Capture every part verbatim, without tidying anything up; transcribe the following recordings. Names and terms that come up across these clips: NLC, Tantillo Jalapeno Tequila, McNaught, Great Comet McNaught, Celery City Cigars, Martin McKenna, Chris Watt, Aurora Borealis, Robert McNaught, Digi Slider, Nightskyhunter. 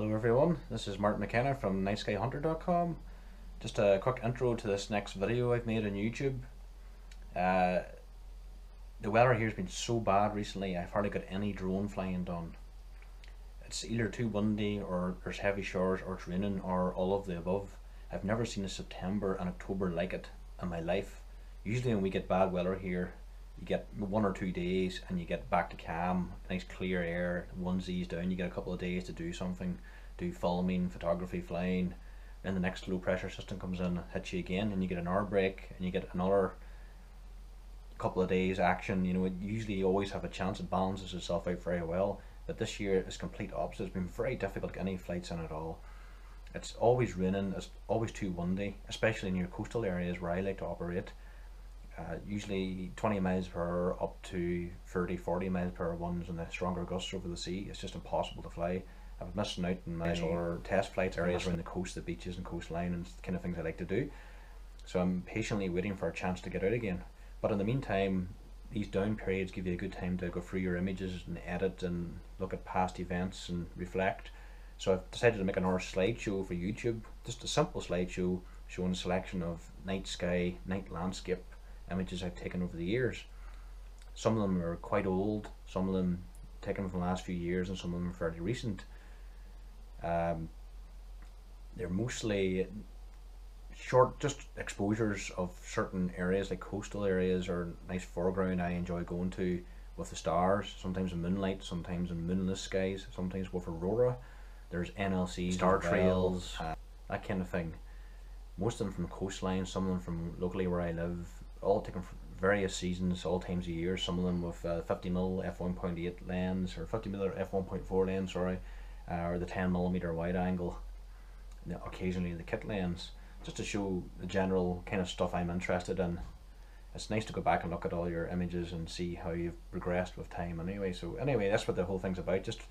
Hello everyone, this is Martin McKenna from night sky hunter dot com. Just a quick intro to this next video I've made on YouTube. Uh, the weather here has been so bad recently, I've hardly got any drone flying done. It's either too windy, or there's heavy showers, or it's raining, or all of the above. I've never seen a September and October like it in my life. Usually when we get bad weather here, you get one or two days and you get back to calm, nice clear air, onesies down, you get a couple of days to do something, do filming, photography, flying, then the next low pressure system comes in, hits you again, and you get an hour break and you get another couple of days action. You know, it usually always have a chance, it balances itself out very well, but this year it's complete opposite. It's been very difficult to get any flights in at all. It's always raining, it's always too windy, especially in your coastal areas where I like to operate. Uh, usually twenty miles per hour up to thirty, forty miles per hour ones, and the stronger gusts over the sea. It's just impossible to fly. I've missed out in my other test flight areas around the coast, the beaches and coastline, and kind of things I like to do. So I'm patiently waiting for a chance to get out again. But in the meantime, these down periods give you a good time to go through your images and edit and look at past events and reflect. So I've decided to make another slideshow for YouTube, just a simple slideshow showing a selection of night sky, night landscape images I've taken over the years. Some of them are quite old, some of them taken from the last few years, and some of them are fairly recent. Um, they're mostly short, just exposures of certain areas, like coastal areas or nice foreground I enjoy going to with the stars, sometimes in moonlight, sometimes in moonless skies, sometimes with aurora. There's N L C, star trails, uh, that kind of thing. Most of them from the coastline, some of them from locally where I live, all taken from various seasons, all times of year, some of them with uh, fifty millimeter f one point eight lens, or fifty millimeter f one point four lens, sorry, uh, or the ten millimeter wide angle, and occasionally the kit lens, just to show the general kind of stuff I'm interested in. It's nice to go back and look at all your images and see how you've progressed with time anyway. So anyway, that's what the whole thing's about, just a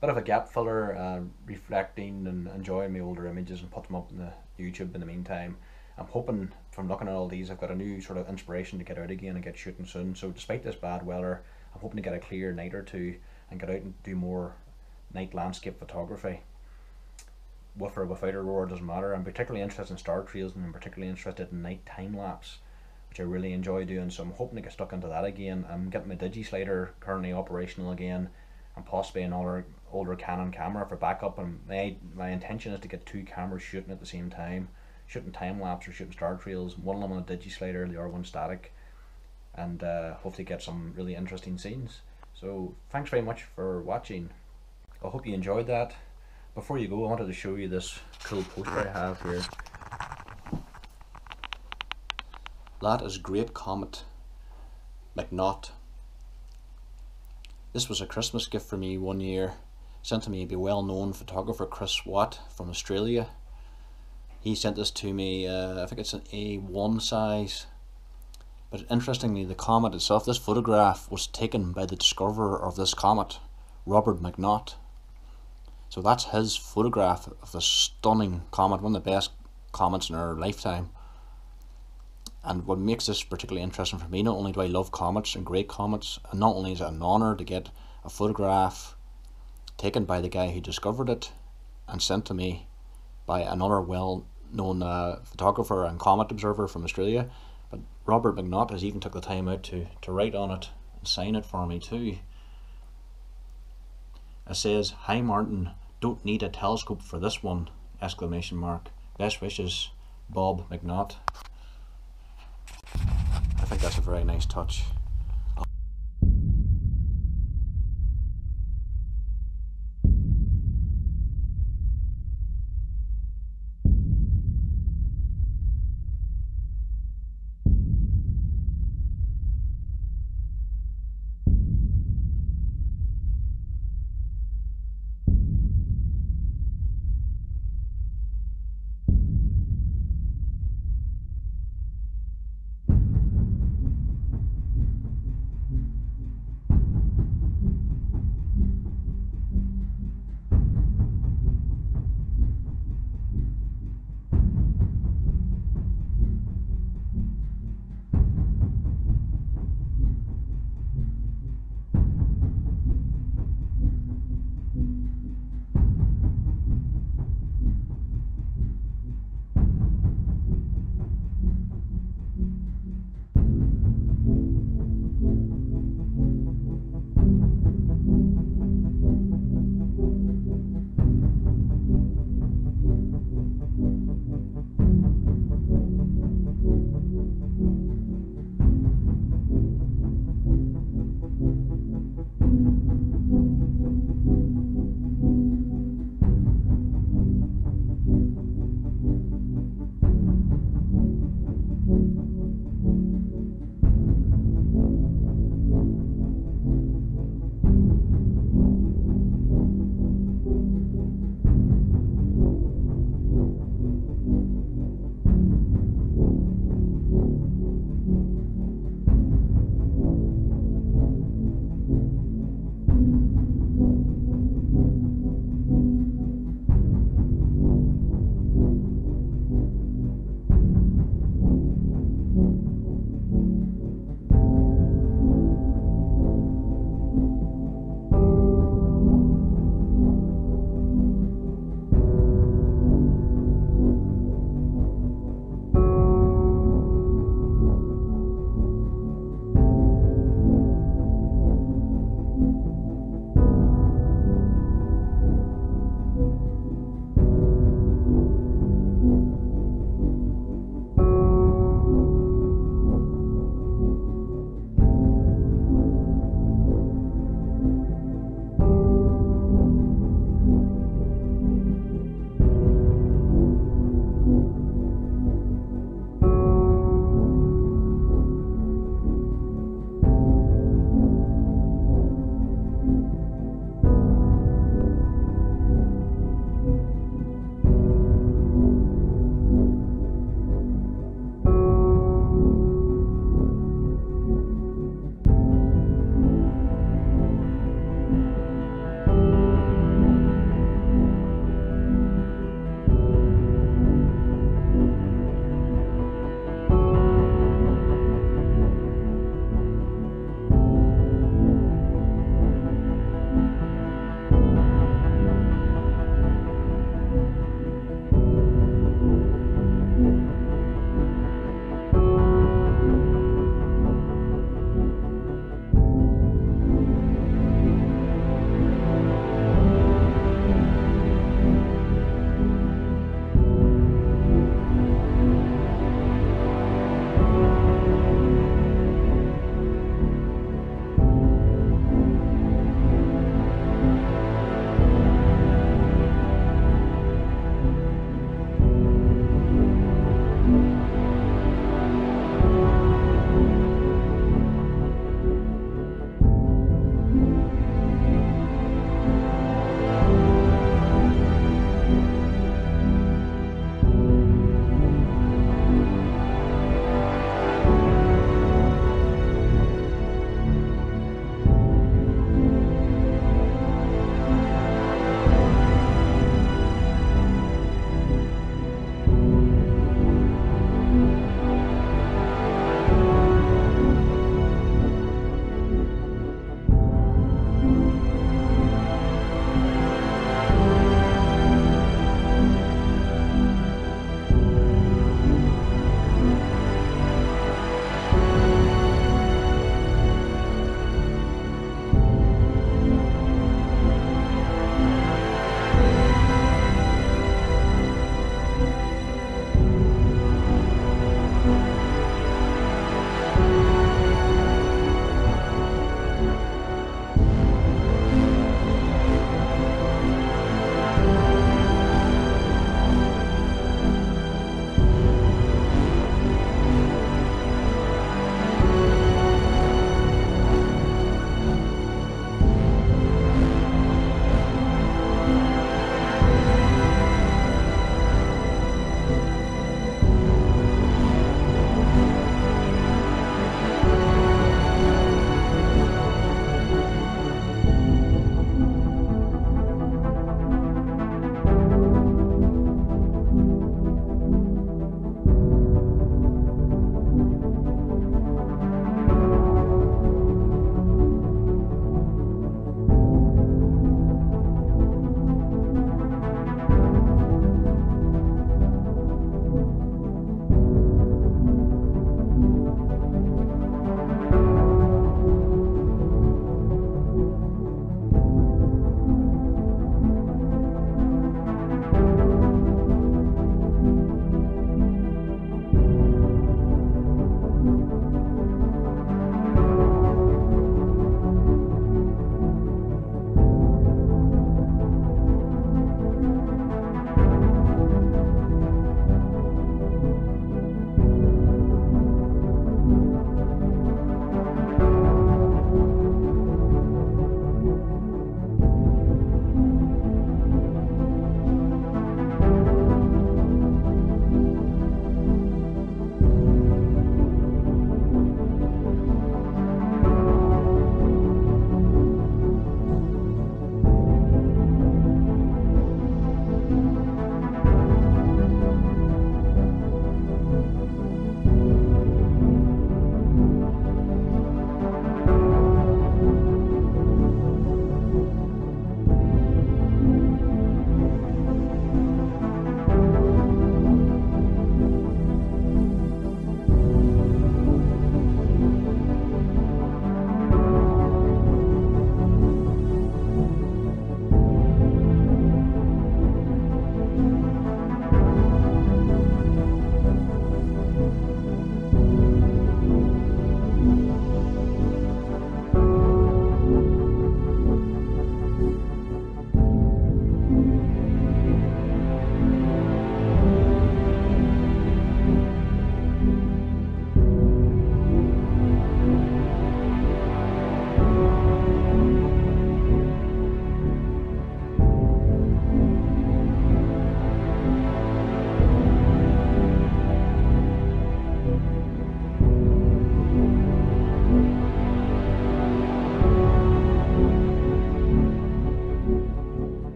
bit of a gap filler, uh, reflecting and enjoying my older images and put them up on the YouTube in the meantime. I'm hoping from looking at all these, I've got a new sort of inspiration to get out again and get shooting soon. So despite this bad weather, I'm hoping to get a clear night or two and get out and do more night landscape photography. With or without aurora, doesn't matter. I'm particularly interested in star trails, and I'm particularly interested in night time lapse, which I really enjoy doing. So I'm hoping to get stuck into that again. I'm getting my Digi Slider currently operational again, and possibly another older Canon camera for backup. And my my intention is to get two cameras shooting at the same time. Shooting time lapse or shooting star trails, one of them on a Digi Slider, the other one static, and uh, hopefully get some really interesting scenes. So thanks very much for watching. I hope you enjoyed that. Before you go, I wanted to show you this cool poster I have here. That is Great Comet McNaught. This was a Christmas gift for me one year, sent to me by well-known photographer Chris Watt from Australia. He sent this to me, uh, I think it's an A one size, but interestingly the comet itself, this photograph was taken by the discoverer of this comet, Robert McNaught. So that's his photograph of the stunning comet, one of the best comets in our lifetime. And what makes this particularly interesting for me, not only do I love comets and great comets, and not only is it an honour to get a photograph taken by the guy who discovered it and sent to me by another well known uh, photographer and comet observer from Australia, but Robert McNaught has even took the time out to, to write on it and sign it for me too. It says, "Hi Martin, don't need a telescope for this one, exclamation mark. Best wishes, Bob McNaught." I think that's a very nice touch.